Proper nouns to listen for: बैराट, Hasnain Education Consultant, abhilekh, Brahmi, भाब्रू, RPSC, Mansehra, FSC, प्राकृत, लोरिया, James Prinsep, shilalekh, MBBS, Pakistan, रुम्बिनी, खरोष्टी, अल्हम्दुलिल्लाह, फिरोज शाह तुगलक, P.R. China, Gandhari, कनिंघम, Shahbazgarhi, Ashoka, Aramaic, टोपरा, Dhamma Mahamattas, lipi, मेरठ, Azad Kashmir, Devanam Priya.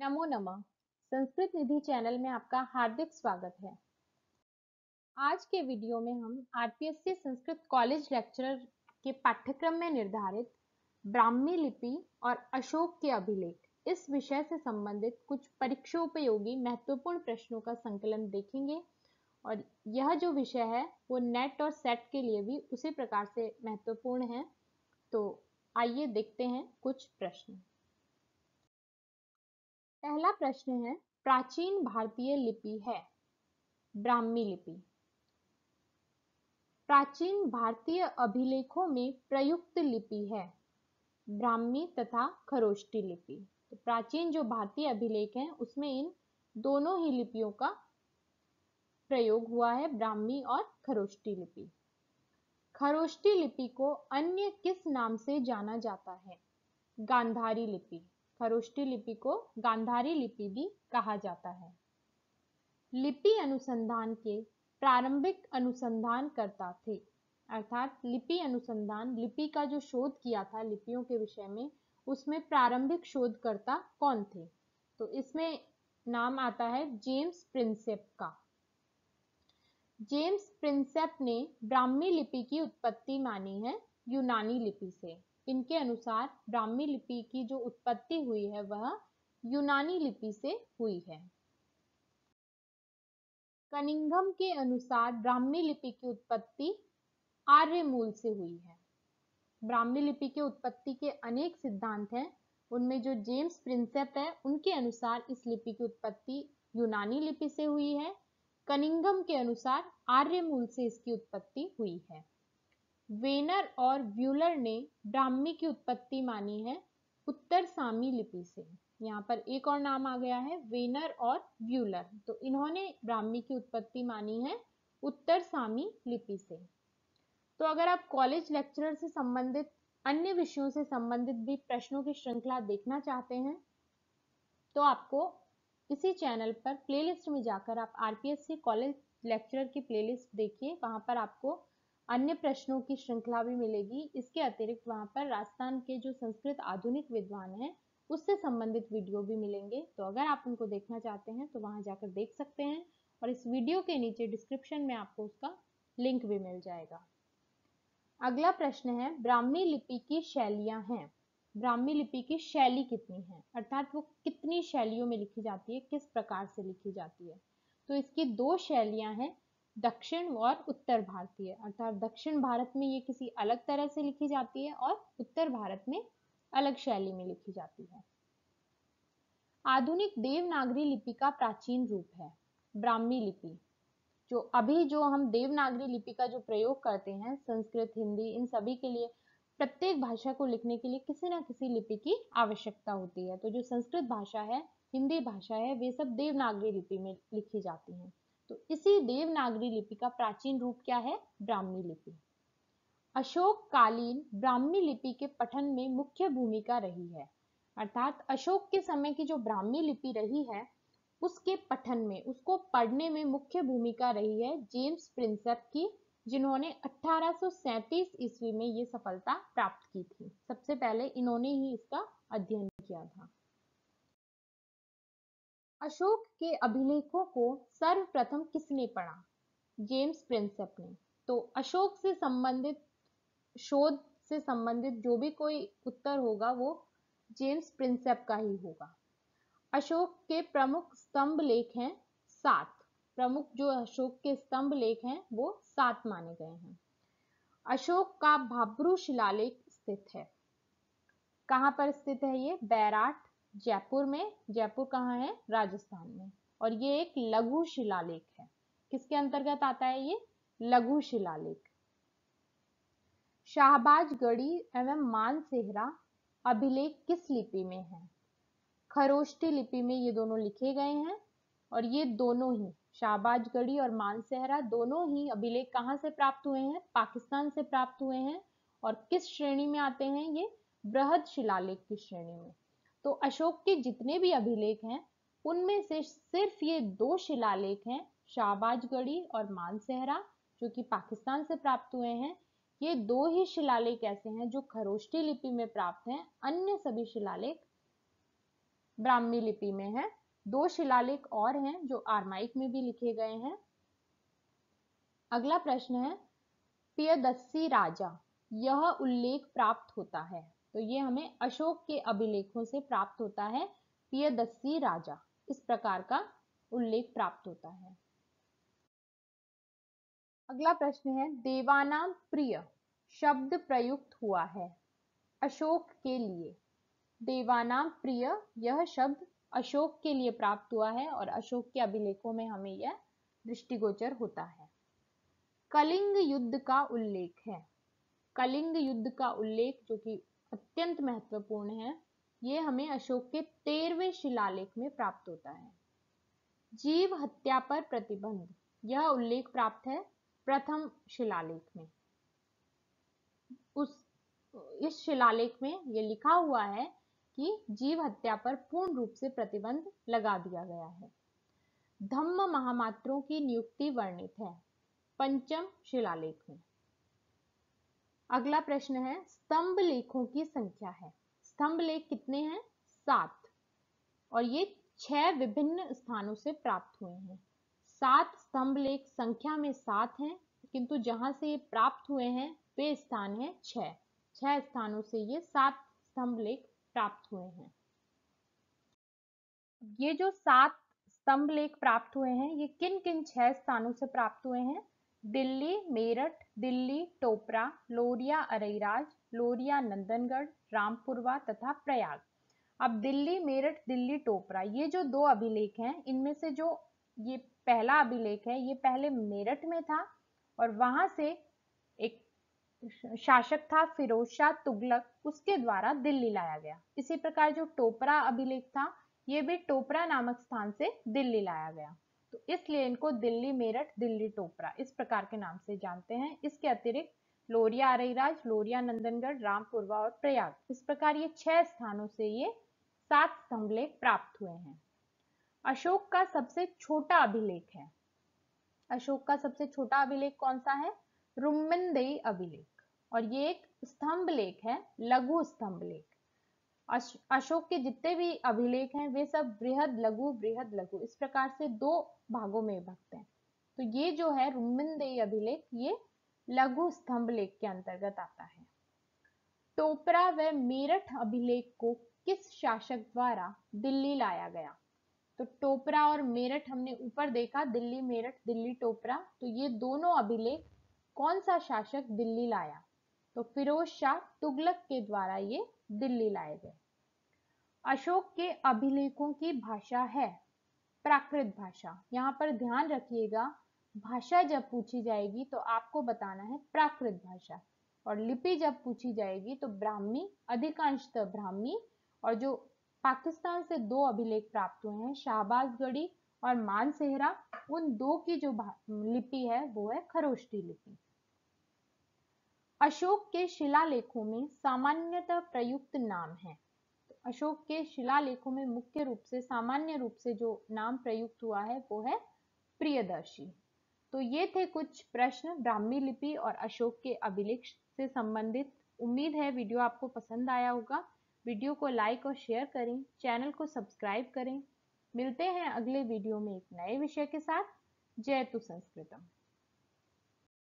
नमो नमः। संस्कृत निधि चैनल में आपका हार्दिक स्वागत है। आज के वीडियो में हम आरपीएससी संस्कृत कॉलेज लेक्चरर के पाठ्यक्रम में निर्धारित ब्राह्मी लिपि और अशोक के अभिलेख इस विषय से संबंधित कुछ परीक्षोपयोगी महत्वपूर्ण प्रश्नों का संकलन देखेंगे और यह जो विषय है वो नेट और सेट के लिए भी उसी प्रकार से महत्वपूर्ण है। तो आइए देखते हैं कुछ प्रश्न। पहला प्रश्न है, प्राचीन भारतीय लिपि है ब्राह्मी लिपि। प्राचीन भारतीय अभिलेखों में प्रयुक्त लिपि है ब्राह्मी तथा खरोष्टी लिपि। तो प्राचीन जो भारतीय अभिलेख हैं उसमें इन दोनों ही लिपियों का प्रयोग हुआ है, ब्राह्मी और खरोष्टी लिपि। खरोष्टी लिपि को अन्य किस नाम से जाना जाता है? गांधारी लिपि। खरोष्टी लिपि को गांधारी लिपि भी कहा जाता है। लिपि अनुसंधान के प्रारंभिक अनुसंधानकर्ता थे, अर्थात लिपि अनुसंधान, लिपि का जो शोध किया था लिपियों के विषय में, उसमें प्रारंभिक शोधकर्ता कौन थे? तो इसमें नाम आता है जेम्स प्रिंसेप का। जेम्स प्रिंसेप ने ब्राह्मी लिपि की उत्पत्ति मानी है यूनानी लिपि से। इनके अनुसार ब्राह्मी लिपि की जो उत्पत्ति हुई है वह यूनानी लिपि से हुई है। कनिंघम के अनुसार ब्राह्मी लिपि की उत्पत्ति आर्य मूल से हुई है। ब्राह्मी लिपि के उत्पत्ति के अनेक सिद्धांत हैं, उनमें जो जेम्स प्रिंसेप है उनके अनुसार इस लिपि की उत्पत्ति यूनानी लिपि से हुई है। कनिंघम के अनुसार आर्य मूल से इसकी उत्पत्ति हुई है। वेनर और व्यूलर ने ब्राह्मी की उत्पत्ति मानी है उत्तर सामी लिपि से। यहाँ पर एक और नाम आ गया है, वेनर और व्यूलर। तो इन्होंने ब्राह्मी की उत्पत्ति मानी है उत्तर सामी लिपि से। तो अगर आप कॉलेज लेक्चरर से संबंधित अन्य विषयों से संबंधित भी प्रश्नों की श्रृंखला देखना चाहते हैं तो आपको इसी चैनल पर प्लेलिस्ट में जाकर आप आरपीएससी कॉलेज लेक्चरर की प्लेलिस्ट देखिए, वहां पर आपको अन्य प्रश्नों की श्रृंखला भी मिलेगी। इसके अतिरिक्त वहां पर राजस्थान के जो संस्कृत आधुनिक विद्वान हैं उससे संबंधित वीडियो भी मिलेंगे, तो अगर आप उनको देखना चाहते हैं तो वहां जाकर देख सकते हैं। और इस वीडियो के नीचे डिस्क्रिप्शन में आपको उसका लिंक भी मिल जाएगा। अगला प्रश्न है, ब्राह्मी लिपि की शैलियाँ हैं। ब्राह्मी लिपि की शैली कितनी है, अर्थात वो कितनी शैलियों में लिखी जाती है, किस प्रकार से लिखी जाती है? तो इसकी दो शैलियाँ हैं, दक्षिण और उत्तर भारतीय। अर्थात दक्षिण भारत में ये किसी अलग तरह से लिखी जाती है और उत्तर भारत में अलग शैली में लिखी जाती है। आधुनिक देवनागरी लिपि का प्राचीन रूप है ब्राह्मी लिपि। जो अभी जो हम देवनागरी लिपि का जो प्रयोग करते हैं संस्कृत, हिंदी, इन सभी के लिए, प्रत्येक भाषा को लिखने के लिए किसी ना किसी लिपि की आवश्यकता होती है। तो जो संस्कृत भाषा है, हिंदी भाषा है, वे सब देवनागरी लिपि में लिखी जाती है। तो इसी देवनागरी लिपि का प्राचीन रूप क्या है? ब्राह्मी लिपि। अशोक कालीन ब्राह्मी लिपि के पठन में मुख्य भूमिका रही है, अर्थात अशोक के समय की जो ब्राह्मी लिपि रही है उसके पठन में, उसको पढ़ने में मुख्य भूमिका रही है जेम्स प्रिंसेप की, जिन्होंने 1837 ईस्वी में ये सफलता प्राप्त की थी। सबसे पहले इन्होंने ही इसका अध्ययन किया था। अशोक के अभिलेखों को सर्वप्रथम किसने पढ़ा? जेम्स प्रिंसेप ने। तो अशोक से संबंधित शोध से संबंधित जो भी कोई उत्तर होगा वो जेम्स प्रिंसेप का ही होगा। अशोक के प्रमुख स्तंभ लेख हैं 7। प्रमुख जो अशोक के स्तंभ लेख हैं वो 7 माने गए हैं। अशोक का भाब्रू शिलालेख स्थित है। कहाँ पर स्थित है ये? बैराट, जयपुर में। जयपुर कहाँ है? राजस्थान में। और ये एक लघु शिलालेख है। किसके अंतर्गत आता है ये? लघु शिलालेख। शाहबाजगढ़ी एवं मानसेहरा अभिलेख किस लिपि में है? खरोष्टी लिपि में ये दोनों लिखे गए हैं। और ये दोनों ही, शाहबाजगढ़ी और मानसेहरा, दोनों ही अभिलेख कहाँ से प्राप्त हुए हैं? पाकिस्तान से प्राप्त हुए हैं। और किस श्रेणी में आते हैं ये? बृहद शिलालेख की श्रेणी में। तो अशोक के जितने भी अभिलेख हैं उनमें से सिर्फ ये दो शिलालेख हैं, शाहबाजगढ़ी और मानसेहरा, जो कि पाकिस्तान से प्राप्त हुए हैं। ये दो ही शिलालेख ऐसे हैं जो खरोष्टी लिपि में प्राप्त हैं। अन्य सभी शिलालेख ब्राह्मी लिपि में है। दो शिलालेख और हैं जो आरमाइक में भी लिखे गए हैं। अगला प्रश्न है प्रियदस्सी राजा, यह उल्लेख प्राप्त होता है, तो ये हमें अशोक के अभिलेखों से प्राप्त होता है। प्रियदस्सी राजा इस प्रकार का उल्लेख प्राप्त होता है। अगला प्रश्न है देवानाम प्रिय शब्द प्रयुक्त हुआ है अशोक के लिए। देवानाम प्रिय यह शब्द अशोक के लिए प्राप्त हुआ है और अशोक के अभिलेखों में हमें यह दृष्टिगोचर होता है। कलिंग युद्ध का उल्लेख है। कलिंग युद्ध का उल्लेख जो कि अत्यंत महत्वपूर्ण है, ये हमें अशोक के 13वें शिलालेख में प्राप्त होता है। जीव हत्या पर प्रतिबंध, यह उल्लेख प्राप्त है प्रथम शिलालेख में। इस शिलालेख में यह लिखा हुआ है कि जीव हत्या पर पूर्ण रूप से प्रतिबंध लगा दिया गया है। धम्म महामात्रों की नियुक्ति वर्णित है पंचम शिलालेख में। अगला प्रश्न है स्तंभ लेखों की संख्या है। स्तंभ लेख कितने हैं? 7, और ये 6 विभिन्न स्थानों से प्राप्त हुए हैं। 7 स्तंभ लेख संख्या में 7 हैं, किंतु जहां से ये प्राप्त हुए हैं वे स्थान है 6 स्थानों से ये 7 स्तंभ लेख प्राप्त हुए हैं। ये जो 7 स्तंभ लेख प्राप्त हुए हैं ये किन किन 6 स्थानों से प्राप्त हुए हैं? दिल्ली, मेरठ, दिल्ली, टोपरा, लोरिया, अरेराज, लोरिया, नंदनगढ़, रामपुरवा तथा प्रयाग। अब दिल्ली, मेरठ, दिल्ली, टोपरा ये जो 2 अभिलेख हैं, इनमें से जो ये पहला अभिलेख है ये पहले मेरठ में था और वहां से एक शासक था फिरोज शाह तुगलक, उसके द्वारा दिल्ली लाया गया। इसी प्रकार जो टोपरा अभिलेख था ये भी टोपरा नामक स्थान से दिल्ली लाया गया, तो इसलिए इनको दिल्ली, मेरठ, दिल्ली, टोपरा इस प्रकार के नाम से जानते हैं। इसके अतिरिक्त लोरिया, अरेराज, लोरिया, नंदनगढ़, रामपुरवा और प्रयाग, इस प्रकार ये 6 स्थानों से ये 7 स्तंभलेख प्राप्त हुए हैं। अशोक का सबसे छोटा अभिलेख है। अशोक का सबसे छोटा अभिलेख कौन सा है? रुम्बिनी अभिलेख, और ये एक स्तंभ लेख है, लघु स्तंभ लेख। अशोक के जितने भी अभिलेख हैं वे सब बृहद लघु इस प्रकार से 2 भागों में विभक्त हैं। तो ये जो है रुम्बिनी अभिलेख ये लघु स्तंभ लेख के अंतर्गत आता है। टोपरा व मेरठ अभिलेख को किस शासक द्वारा दिल्ली लाया गया? तो टोपरा और मेरठ हमने ऊपर देखा, दिल्ली, मेरठ, दिल्ली, टोपरा, तो ये दोनों अभिलेख कौन सा शासक दिल्ली लाया? तो फिरोज शाह तुगलक के द्वारा ये दिल्ली लाए गए। अशोक के अभिलेखों की भाषा है प्राकृत भाषा। यहाँ पर ध्यान रखिएगा, भाषा जब पूछी जाएगी तो आपको बताना है प्राकृत भाषा, और लिपि जब पूछी जाएगी तो ब्राह्मी, अधिकांशतः ब्राह्मी। और जो पाकिस्तान से 2 अभिलेख प्राप्त हुए हैं, शाहबाजगढ़ी और मानसेहरा, उन 2 की जो लिपि है वो है खरोष्टी लिपि। अशोक के शिलालेखों में सामान्यतः प्रयुक्त नाम है। अशोक के शिलालेखों में मुख्य रूप से, सामान्य रूप से जो नाम प्रयुक्त हुआ है वो है प्रियदर्शी। तो ये थे कुछ प्रश्न ब्राह्मी लिपि और अशोक के अभिलेख से संबंधित। उम्मीद है वीडियो आपको पसंद आया होगा। वीडियो को लाइक और शेयर करें, चैनल को सब्सक्राइब करें। मिलते हैं अगले वीडियो में एक नए विषय के साथ। जय तु संस्कृतम।